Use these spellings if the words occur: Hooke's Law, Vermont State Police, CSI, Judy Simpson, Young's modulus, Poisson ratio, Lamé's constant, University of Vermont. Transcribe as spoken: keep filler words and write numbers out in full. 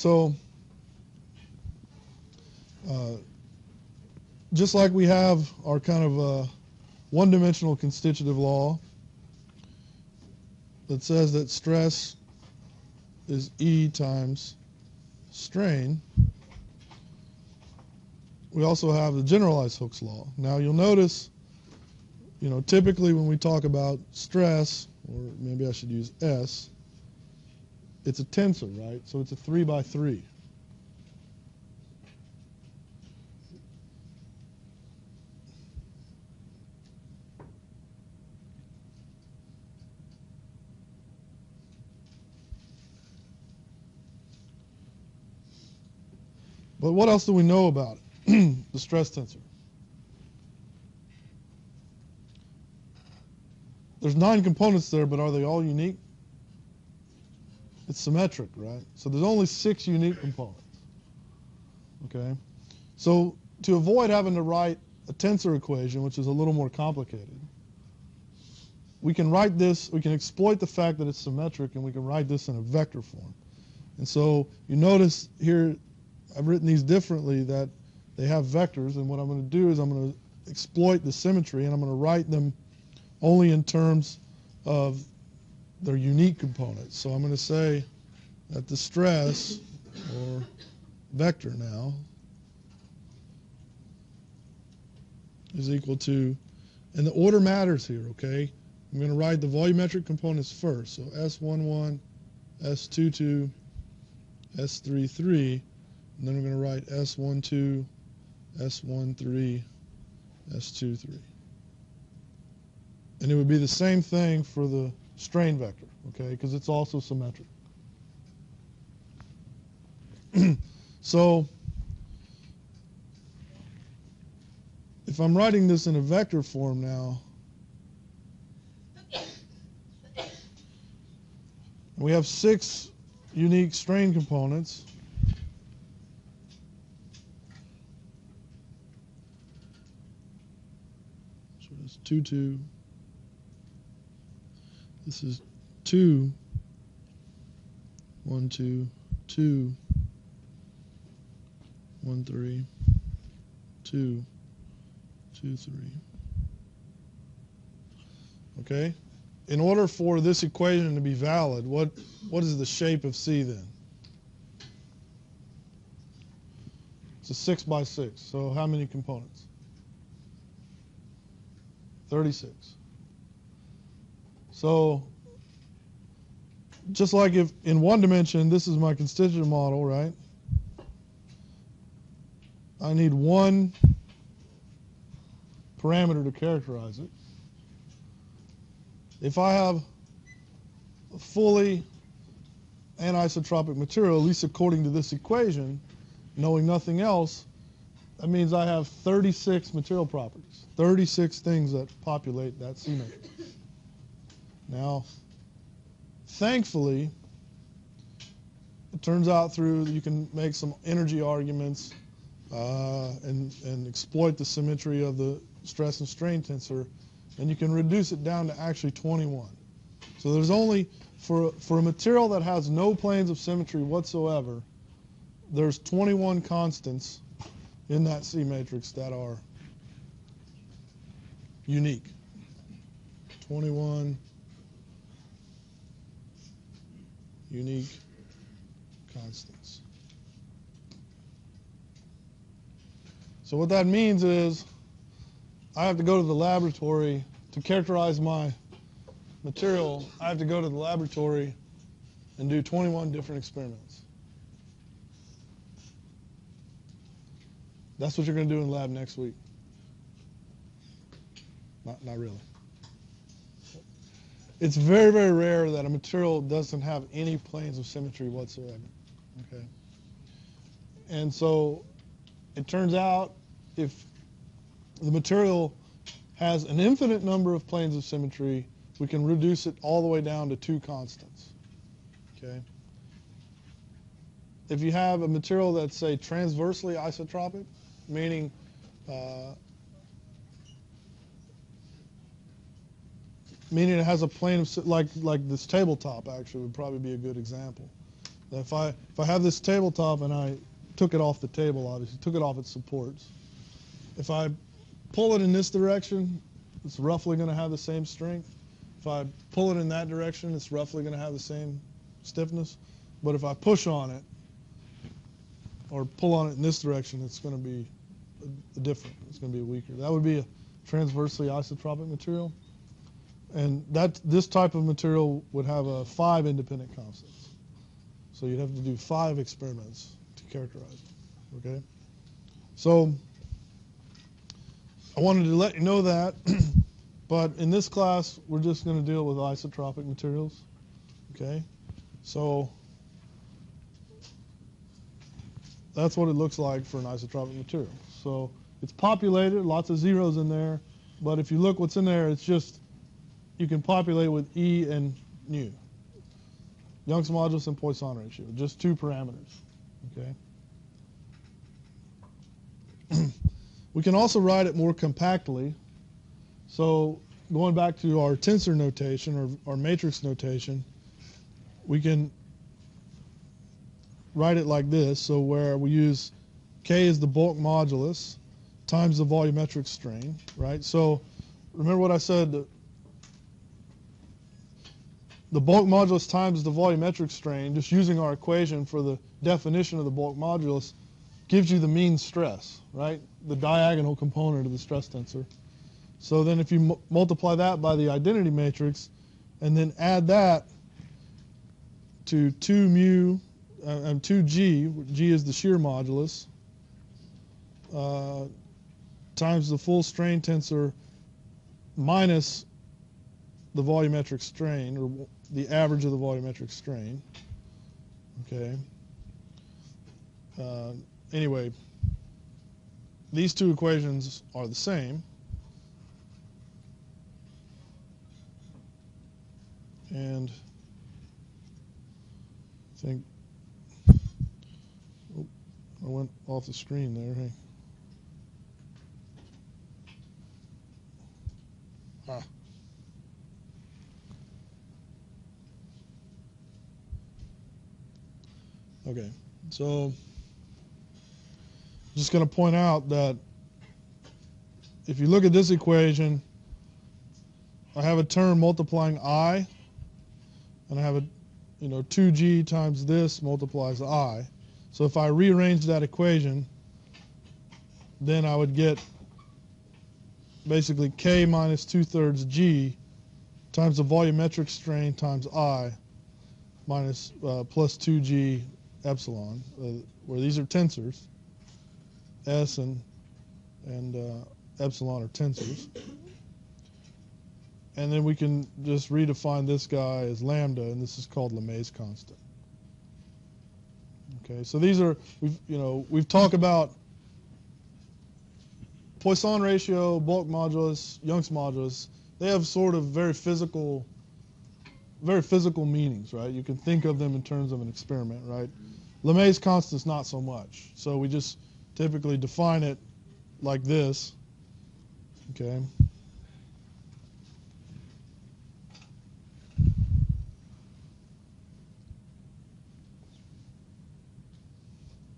So uh, just like we have our kind of uh, one-dimensional constitutive law that says that stress is E times strain, we also have the generalized Hooke's law. Now you'll notice, you know, typically when we talk about stress, or maybe I should use S, it's a tensor, right? So it's a three by three. But what else do we know about it? The stress tensor. There's nine components there, but are they all unique? It's symmetric, right? So there's only six unique components. Okay? So to avoid having to write a tensor equation, which is a little more complicated, we can write this, we can exploit the fact that it's symmetric, and we can write this in a vector form. And so you notice here, I've written these differently, that they have vectors, and what I'm going to do is I'm going to exploit the symmetry, and I'm going to write them only in terms of their unique components. So I'm going to say that the stress, or vector now, is equal to, and the order matters here, okay? I'm going to write the volumetric components first. So S one one, S two two, S three three, and then I'm going to write S one two, S one three, S two three. And it would be the same thing for the strain vector, okay, because it's also symmetric. So if I'm writing this in a vector form now, we have six unique strain components. So it's two two. This is two, one, two, two, one, three, two, two, three. Okay? In order for this equation to be valid, what, what is the shape of C then? It's a six by six. So how many components? thirty-six. So just like if in one dimension, this is my constitutive model, right? I need one parameter to characterize it. If I have a fully anisotropic material, at least according to this equation, knowing nothing else, that means I have thirty-six material properties, thirty-six things that populate that C matrix. Now, thankfully, it turns out through you can make some energy arguments uh, and, and exploit the symmetry of the stress and strain tensor, and you can reduce it down to actually twenty-one. So there's only, for, for a material that has no planes of symmetry whatsoever, there's twenty-one constants in that C matrix that are unique. twenty-one unique constants. So what that means is I have to go to the laboratory to characterize my material. I have to go to the laboratory and do twenty-one different experiments. That's what you're going to do in lab next week. Not, not really. It's very, very rare that a material doesn't have any planes of symmetry whatsoever, okay? And so it turns out if the material has an infinite number of planes of symmetry, we can reduce it all the way down to two constants, okay? If you have a material that's, say, transversely isotropic, meaning uh, meaning it has a plane of, like, like this tabletop actually would probably be a good example. That if I if I have this tabletop and I took it off the table, obviously took it off its supports, if I pull it in this direction, it's roughly going to have the same strength. If I pull it in that direction, it's roughly going to have the same stiffness. But if I push on it or pull on it in this direction, it's going to be different. It's going to be weaker. That would be a transversely isotropic material. And that this type of material would have a five independent constants. So you'd have to do five experiments to characterize it. Okay? So I wanted to let you know that. But in this class, we're just going to deal with isotropic materials. Okay? So that's what it looks like for an isotropic material. So it's populated, lots of zeros in there. But if you look what's in there, it's just you can populate with E and nu, Young's modulus and Poisson ratio, just two parameters. Okay. We can also write it more compactly. So going back to our tensor notation or our matrix notation, we can write it like this. So where we use K is the bulk modulus times the volumetric strain, right? So remember what I said, the, the bulk modulus times the volumetric strain, just using our equation for the definition of the bulk modulus, gives you the mean stress, right? The diagonal component of the stress tensor. So then if you m multiply that by the identity matrix and then add that to two mu uh, and two G, G is the shear modulus, uh, times the full strain tensor minus the volumetric strain, or the average of the volumetric strain. Okay. Uh, anyway, these two equations are the same. And I think oh, I went off the screen there. Hey. Ah. Okay, so I'm just going to point out that if you look at this equation, I have a term multiplying I. And I have a, you know, two G times this multiplies I. So if I rearrange that equation, then I would get basically K minus two-thirds G times the volumetric strain times I minus uh, plus two G epsilon, uh, where these are tensors. S and, and uh, epsilon are tensors. And then we can just redefine this guy as lambda, and this is called Lamé's constant. Okay, so these are, we've, you know, we've talked about Poisson ratio, bulk modulus, Young's modulus. They have sort of very physical, very physical meanings, right? You can think of them in terms of an experiment, right? Lamé's constant is not so much. So we just typically define it like this, okay?